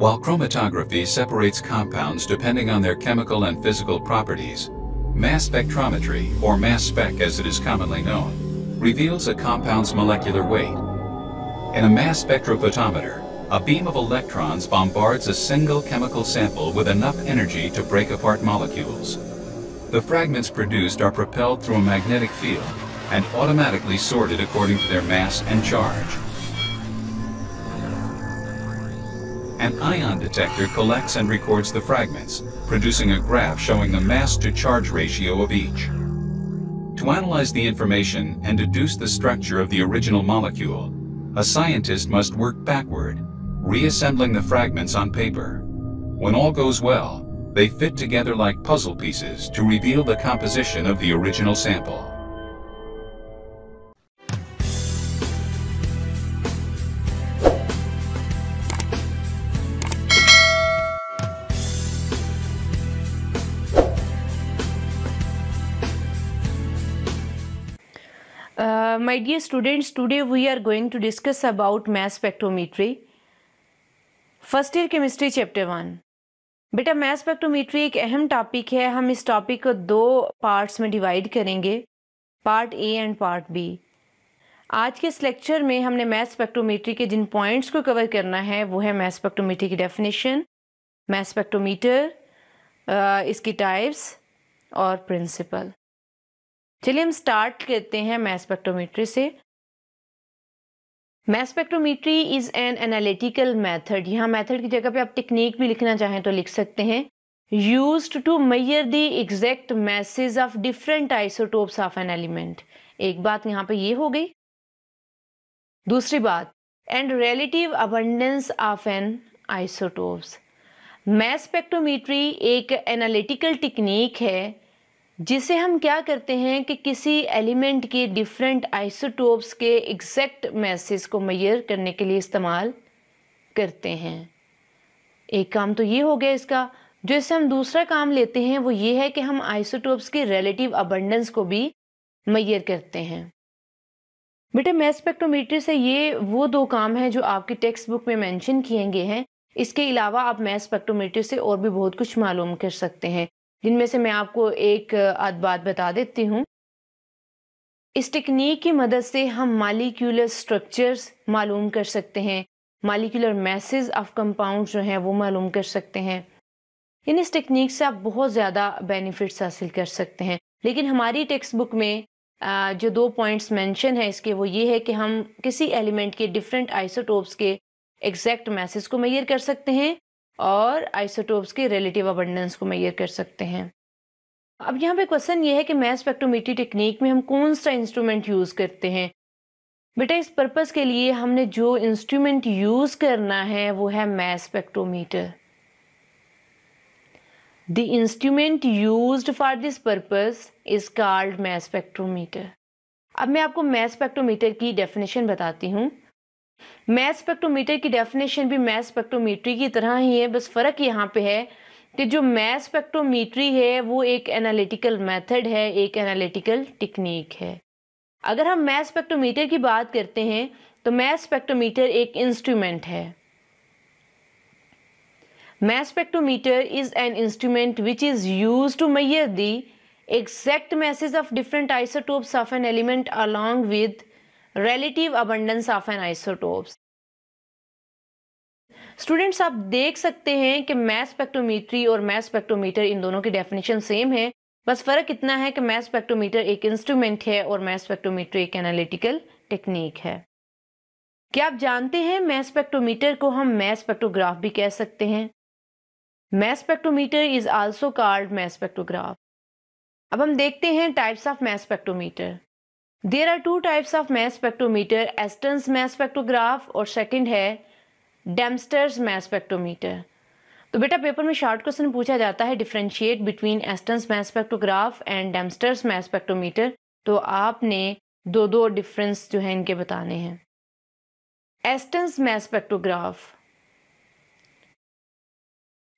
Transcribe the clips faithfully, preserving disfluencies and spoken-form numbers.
While chromatography separates compounds depending on their chemical and physical properties, mass spectrometry, or mass spec as it is commonly known, reveals a compound's molecular weight. In a mass spectrophotometer, a beam of electrons bombards a single chemical sample with enough energy to break apart molecules. The fragments produced are propelled through a magnetic field and automatically sorted according to their mass and charge. An ion detector collects and records the fragments, producing a graph showing the mass-to-charge ratio of each. To analyze the information and deduce the structure of the original molecule, a scientist must work backward, reassembling the fragments on paper. When all goes well, they fit together like puzzle pieces to reveal the composition of the original sample. Uh, my dear students, today we are going to discuss about mass spectrometry. First year chemistry chapter one. बेटा mass spectrometry एक अहम topic है। हम इस topic को दो parts में divide करेंगे, part A and part B. आज के इस लेक्चर में हमने मैस स्पेक्ट्रोमीट्री के जिन पॉइंट्स को कवर करना है वो है मैस स्पेक्ट्रोमीट्री की डेफिनेशन, मैस स्पेक्ट्रोमीटर, इसकी टाइप्स और प्रिंसिपल। चलिए हम स्टार्ट करते हैं मैस स्पेक्ट्रोमीट्री से। Mass spectrometry is an analytical method. यहाँ मेथड की जगह पे आप टेक्निक भी लिखना चाहें तो लिख सकते हैं। Used to measure the exact masses of different isotopes of an element. एक बात यहाँ पे ये हो गई। दूसरी बात, and relative abundance of an isotopes. Mass spectrometry एक एनालिटिकल टेक्निक है जिसे हम क्या करते हैं कि किसी एलिमेंट के डिफरेंट आइसोटोप्स के एग्जैक्ट मैसेज को मेजर करने के लिए इस्तेमाल करते हैं। एक काम तो ये हो गया इसका। जो इससे हम दूसरा काम लेते हैं वो ये है कि हम आइसोटोप्स के रिलेटिव अबंडेंस को भी मेजर करते हैं। बेटा मैस स्पेक्ट्रोमीटर से ये वो दो काम हैं जो आपकी टेक्स्ट बुक में मेंशन किए गए हैं। इसके अलावा आप मैस स्पेक्ट्रोमीटर से और भी बहुत कुछ मालूम कर सकते हैं, जिनमें से मैं आपको एक आध बात बता देती हूँ। इस टेक्निक की मदद से हम मालिक्यूलर स्ट्रक्चर्स मालूम कर सकते हैं, मालिक्यूलर मैसेज ऑफ कंपाउंड जो हैं वो मालूम कर सकते हैं। इन इस टेक्निक से आप बहुत ज़्यादा बेनिफिट्स हासिल कर सकते हैं। लेकिन हमारी टेक्स्ट बुक में जो दो पॉइंट्स मेंशन है इसके वो ये है कि हम किसी एलिमेंट के डिफरेंट आइसोटोप्स के एग्जैक्ट मैसेज को मेजर कर सकते हैं और आइसोटोप्स के रिलेटिव अबंडेंस को मेजर कर सकते हैं। अब यहाँ पे क्वेश्चन ये है कि मैस स्पेक्ट्रोमेट्री टेक्निक में हम कौन सा इंस्ट्रूमेंट यूज़ करते हैं। बेटा इस पर्पज़ के लिए हमने जो इंस्ट्रूमेंट यूज़ करना है वो है mass spectrometer. The instrument used for this purpose is called mass spectrometer. अब मैं आपको मैस स्पेक्ट्रोमीटर की डेफिनेशन बताती हूँ। मैस स्पेक्ट्रोमीटर की डेफिनेशन भी मैस स्पेक्ट्रोमीट्री की तरह ही है, बस फ़र्क यहाँ पे है कि जो मैस स्पेक्ट्रोमीट्री है वो एक एनालिटिकल मेथड है, एक एनालिटिकल टेक्निक है। अगर हम मैस स्पेक्ट्रोमीटर की बात करते हैं तो मैस स्पेक्ट्रोमीटर एक इंस्ट्रूमेंट है। Mass spectrometer is an instrument which is use to measure the exact masses of different isotopes of an element along with relative abundance of an isotopes. Students आप देख सकते हैं कि मैस स्पेक्ट्रोमीट्री और mass spectrometer इन दोनों की definition same है, बस फ़र्क इतना है कि मैस स्पेक्ट्रोमीटर एक इंस्ट्रूमेंट है और मैस स्पेक्ट्रोमीट्री एक एनालिटिकल टेक्निक है। क्या आप जानते हैं मैस स्पेक्ट्रोमीटर को हम मैस स्पेक्ट्रोग्राफ भी कह सकते हैं। Mass spectrometer is also called mass spectrograph. अब हम देखते हैं types of mass spectrometer. There are two types of mass spectrometer, Aston's mass spectrograph और सेकंड है डेम्स्टर्स मैस स्पेक्ट्रोमीटर। तो बेटा पेपर में शॉर्ट क्वेश्चन पूछा जाता है differentiate between Aston's mass spectrograph and Dempster's mass spectrometer. तो आपने दो दो डिफरेंस जो है इनके बताने हैं। एस्टन्स मैस स्पेक्ट्रोग्राफ,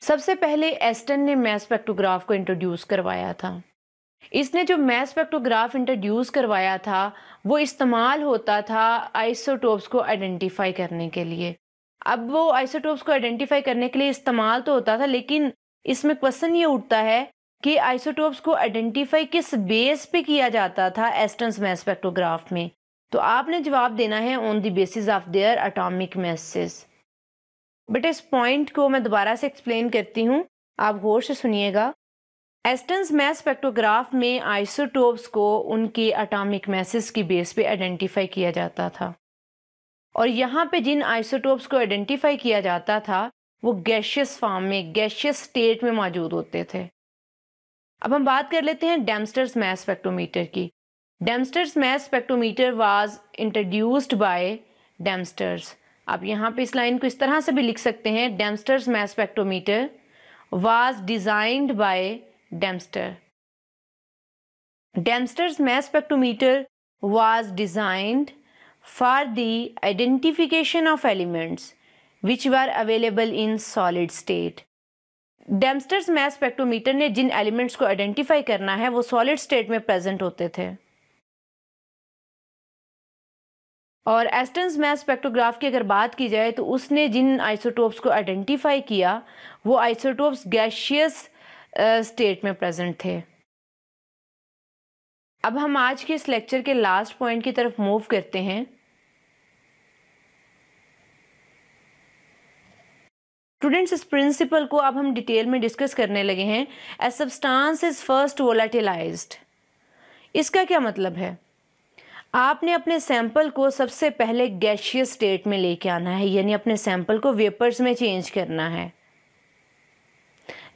सबसे पहले एस्टन ने मैस स्पेक्ट्रोग्राफ को इंट्रोड्यूस करवाया था। इसने जो मैस स्पेक्ट्रोग्राफ इंट्रोड्यूस करवाया था वो इस्तेमाल होता था आइसोटोप्स को आइडेंटिफाई करने के लिए। अब वो आइसोटोप्स को आइडेंटिफाई करने के लिए इस्तेमाल तो होता था, लेकिन इसमें क्वेश्चन ये उठता है कि आइसोटोप्स को आइडेंटिफाई किस बेस पे किया जाता था एस्टन्स मैस स्पेक्ट्रोग्राफ में। तो आपने जवाब देना है on the basis of their atomic masses. But इस पॉइंट को मैं दोबारा से एक्सप्लेन करती हूँ, आप गौर से सुनिएगा। एस्टन्स मैस स्पेक्ट्रोग्राफ में आइसोटोप्स को उनके एटॉमिक मैसेस की बेस पे आइडेंटिफाई किया जाता था, और यहाँ पे जिन आइसोटोप्स को आइडेंटिफाई किया जाता था वो गैशियस फॉर्म में, गैशियस स्टेट में मौजूद होते थे। अब हम बात कर लेते हैं डेम्स्टर्स मैस स्पेक्ट्रोमीटर की। Dempster's mass spectrometer was introduced by Dempster's. आप यहाँ पे इस लाइन को इस तरह से भी लिख सकते हैं, Dempster's mass spectrometer was designed by Dempster. Dempster's mass spectrometer was designed for the identification of elements which were available in solid state। Dempster's mass spectrometer ने जिन एलिमेंट्स को आइडेंटिफाई करना है वो सॉलिड स्टेट में प्रेजेंट होते थे, और एस्टन्स मैस स्पेक्ट्रोग्राफ की अगर बात की जाए तो उसने जिन आइसोटोप्स को आइडेंटिफाई किया वो आइसोटोप्स गैशियस स्टेट में प्रेजेंट थे। अब हम आज के इस लेक्चर के लास्ट पॉइंट की तरफ मूव करते हैं। स्टूडेंट्स, इस प्रिंसिपल को अब हम डिटेल में डिस्कस करने लगे हैं। A substance is first volatilised, इसका क्या मतलब है? आपने अपने सैंपल को सबसे पहले गैशियस स्टेट में लेके आना है, यानी अपने सैंपल को वेपर्स में चेंज करना है।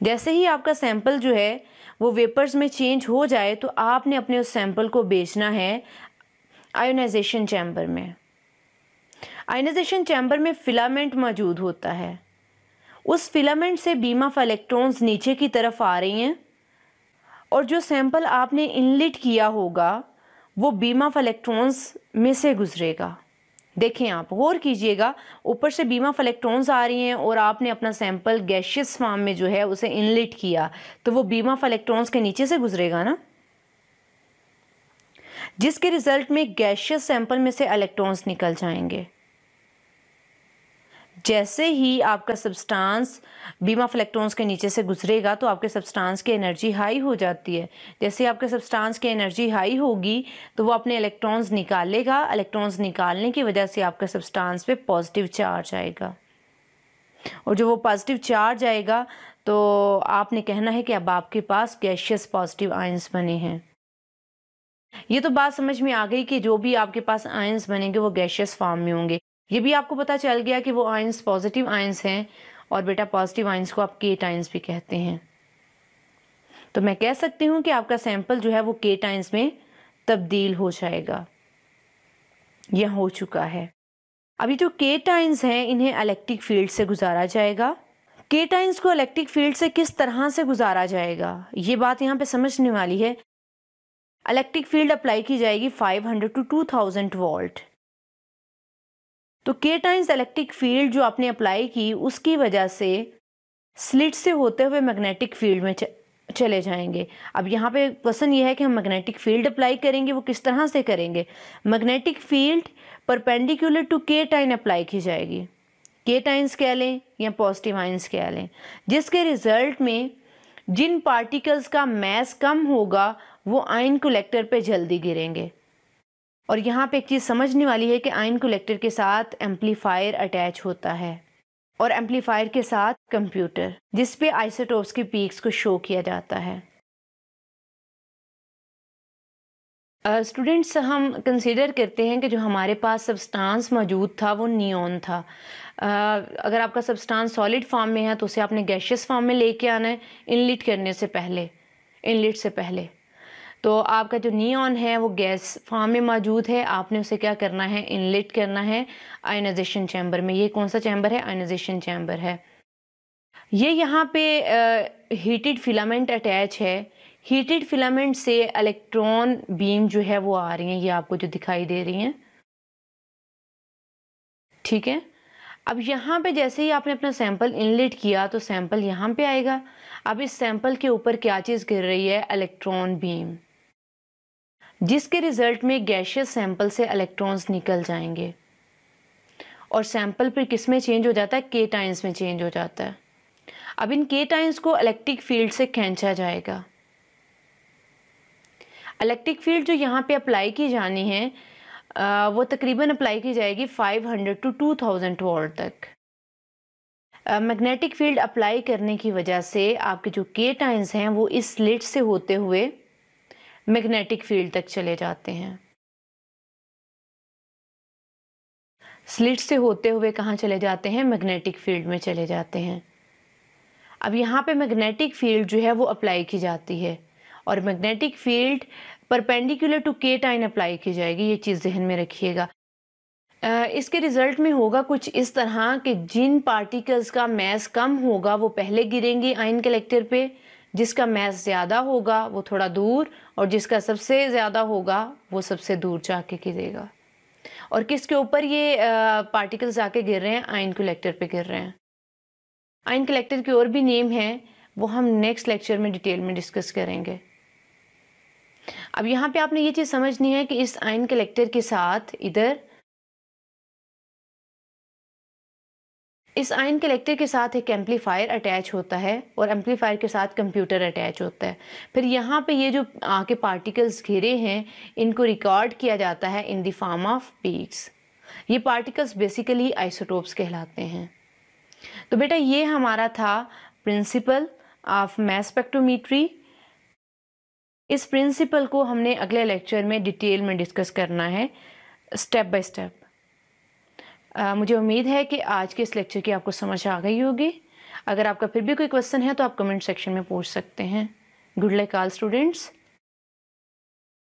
जैसे ही आपका सैंपल जो है वो वेपर्स में चेंज हो जाए तो आपने अपने उस सैंपल को बेचना है आयोनाइजेशन चैम्बर में। आयोनाइजेशन चैम्बर में फिलामेंट मौजूद होता है, उस फिलामेंट से बीम ऑफ इलेक्ट्रॉन्स नीचे की तरफ आ रही हैं, और जो सैंपल आपने इनलेट किया होगा वो बीम ऑफ इलेक्ट्रॉन्स में से गुजरेगा। देखें, आप गौर कीजिएगा, ऊपर से बीम ऑफ इलेक्ट्रॉन्स आ रही हैं और आपने अपना सैंपल गैशियस फॉर्म में जो है उसे इनलेट किया, तो वो बीम ऑफ इलेक्ट्रॉन्स के नीचे से गुजरेगा ना, जिसके रिजल्ट में गैशियस सैंपल में से इलेक्ट्रॉन्स निकल जाएंगे। जैसे ही आपका सब्सटेंस बीम ऑफ इलेक्ट्रॉन्स के नीचे से गुजरेगा तो आपके सब्सटेंस की एनर्जी हाई हो जाती है। जैसे आपके सब्सटेंस की एनर्जी हाई होगी तो वो अपने इलेक्ट्रॉन्स निकालेगा, इलेक्ट्रॉन्स निकालने की वजह से आपके सब्सटेंस पे पॉजिटिव चार्ज आएगा, और जो वो पॉजिटिव चार्ज आएगा तो आपने कहना है कि अब आपके पास गैशियस पॉजिटिव आयंस बने हैं। ये तो बात समझ में आ गई कि जो भी आपके पास आयंस बनेंगे वो गैशियस फॉर्म में होंगे। ये भी आपको पता चल गया कि वो आयंस पॉजिटिव आयंस हैं, और बेटा पॉजिटिव आयंस को आप केट आयंस भी कहते हैं। तो मैं कह सकती हूँ कि आपका सैंपल जो है वो केट आयंस में तब्दील हो जाएगा, यह हो चुका है। अब ये जो केट आयंस हैं इन्हें इलेक्ट्रिक फील्ड से गुजारा जाएगा। केट आयंस को इलेक्ट्रिक फील्ड से किस तरह से गुजारा जाएगा, ये बात यहाँ पे समझने वाली है। इलेक्ट्रिक फील्ड अप्लाई की जाएगी five hundred to two thousand volt. तो केट आयंस इलेक्ट्रिक फील्ड जो आपने अप्लाई की उसकी वजह से स्लिट से होते हुए मैग्नेटिक फील्ड में चले जाएंगे। अब यहाँ पे क्वेश्चन ये है कि हम मैग्नेटिक फील्ड अप्लाई करेंगे, वो किस तरह से करेंगे? Magnetic field perpendicular to cation apply की जाएगी, केट आयंस कह लें या पॉजिटिव आयंस कह लें, जिसके रिजल्ट में जिन पार्टिकल्स का मास कम होगा वो आयन कलेक्टर पर जल्दी गिरेंगे। और यहाँ पे एक चीज़ समझने वाली है कि आयन कलेक्टर के साथ एम्पलीफायर अटैच होता है, और एम्पलीफायर के साथ कंप्यूटर जिस पे आइसोटोप्स की पीक्स को शो किया जाता है। स्टूडेंट्स, uh, हम कंसीडर करते हैं कि जो हमारे पास सब्सटेंस मौजूद था वो नियॉन था। uh, अगर आपका सब्सटेंस सॉलिड फॉर्म में है तो उसे आपने गैशियस फॉर्म में लेके आना है इनलेट करने से पहले, इनलेट से पहले। तो आपका जो नियॉन है वो गैस फॉर्म में मौजूद है, आपने उसे क्या करना है? इनलेट करना है आयोनाइजेशन चैम्बर में। ये कौन सा चैम्बर है? आयोनाइजेशन चैम्बर है। ये यहाँ पे हीटेड फिलामेंट अटैच है, हीटेड फिलामेंट से इलेक्ट्रॉन बीम जो है वो आ रही हैं, ये आपको जो दिखाई दे रही हैं, ठीक है। अब यहाँ पे जैसे ही आपने अपना सैंपल इनलेट किया तो सैंपल यहाँ पे आएगा। अब इस सैंपल के ऊपर क्या चीज़ गिर रही है? इलेक्ट्रॉन बीम, जिसके रिजल्ट में गैशियस सैंपल से इलेक्ट्रॉन्स निकल जाएंगे, और सैंपल फिर किस में चेंज हो जाता है, केटाइंस में चेंज हो जाता है। अब इन केटाइंस को इलेक्ट्रिक फील्ड से खींचा जाएगा। इलेक्ट्रिक फील्ड जो यहाँ पे अप्लाई की जानी है आ, वो तकरीबन अप्लाई की जाएगी पाँच सौ टू दो हज़ार वोल्ट तक। मैग्नेटिक फील्ड अप्लाई करने की वजह से आपके जो केटाइंस हैं वो इस स्लिट से होते हुए मैग्नेटिक फील्ड तक चले जाते हैं। स्लिट से होते हुए कहाँ चले जाते हैं, मैग्नेटिक फील्ड में चले जाते हैं। अब यहाँ पे मैग्नेटिक फील्ड जो है वो अप्लाई की जाती है और magnetic field perpendicular to cation apply की जाएगी, ये चीज़ ध्यान में रखिएगा। इसके रिज़ल्ट में होगा कुछ इस तरह कि जिन पार्टिकल्स का मैस कम होगा वो पहले गिरेंगे आयन कलेक्टर पे, जिसका मैस ज़्यादा होगा वो थोड़ा दूर, और जिसका सबसे ज़्यादा होगा वो सबसे दूर जाके गिरेगा। और किसके ऊपर ये पार्टिकल्स जाके गिर रहे हैं, आयन कलेक्टर पे गिर रहे हैं। आयन कलेक्टर के और भी नेम हैं, वो हम नेक्स्ट लेक्चर में डिटेल में डिस्कस करेंगे। अब यहाँ पे आपने ये चीज़ समझनी है कि इस आयन कलेक्टर के साथ इधर इस आयन कलेक्टर के साथ एक एम्पलीफायर अटैच होता है और एम्पलीफायर के साथ कंप्यूटर अटैच होता है। फिर यहाँ पे ये जो आके पार्टिकल्स घिरे हैं इनको रिकॉर्ड किया जाता है in the form of peaks. ये पार्टिकल्स बेसिकली आइसोटोप्स कहलाते हैं। तो बेटा ये हमारा था प्रिंसिपल ऑफ मैस स्पेक्ट्रोमीट्री। इस प्रिंसिपल को हमने अगले लेक्चर में डिटेल में डिस्कस करना है स्टेप बाय स्टेप। Uh, मुझे उम्मीद है कि आज के इस लेक्चर की आपको समझ आ गई होगी। अगर आपका फिर भी कोई क्वेश्चन है तो आप कमेंट सेक्शन में पूछ सकते हैं। Good luck all students.